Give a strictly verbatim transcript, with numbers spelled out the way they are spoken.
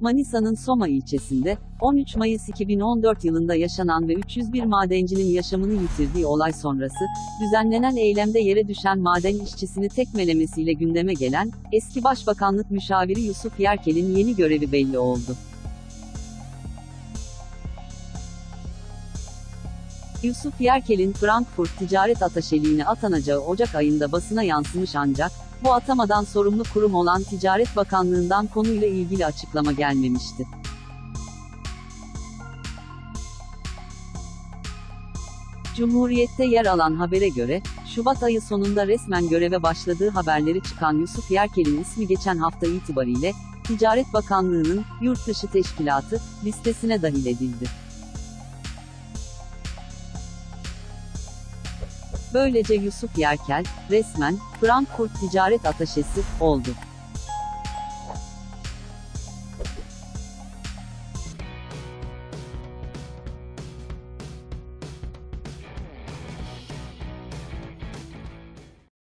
Manisa'nın Soma ilçesinde, on üç Mayıs iki bin on dört yılında yaşanan ve üç yüz bir madencinin yaşamını yitirdiği olay sonrası, düzenlenen eylemde yere düşen maden işçisini tekmelemesiyle gündeme gelen, eski Başbakanlık Müşaviri Yusuf Yerkel'in yeni görevi belli oldu. Yusuf Yerkel'in Frankfurt ticaret ataşeliğine atanacağı Ocak ayında basına yansımış ancak, bu atamadan sorumlu kurum olan Ticaret Bakanlığı'ndan konuyla ilgili açıklama gelmemişti. Cumhuriyet'te yer alan habere göre, Şubat ayı sonunda resmen göreve başladığı haberleri çıkan Yusuf Yerkel'in ismi geçen hafta itibariyle, Ticaret Bakanlığı'nın Yurtdışı Teşkilatı listesine dahil edildi. Böylece Yusuf Yerkel, resmen, Frankfurt Ticaret Ataşesi, oldu.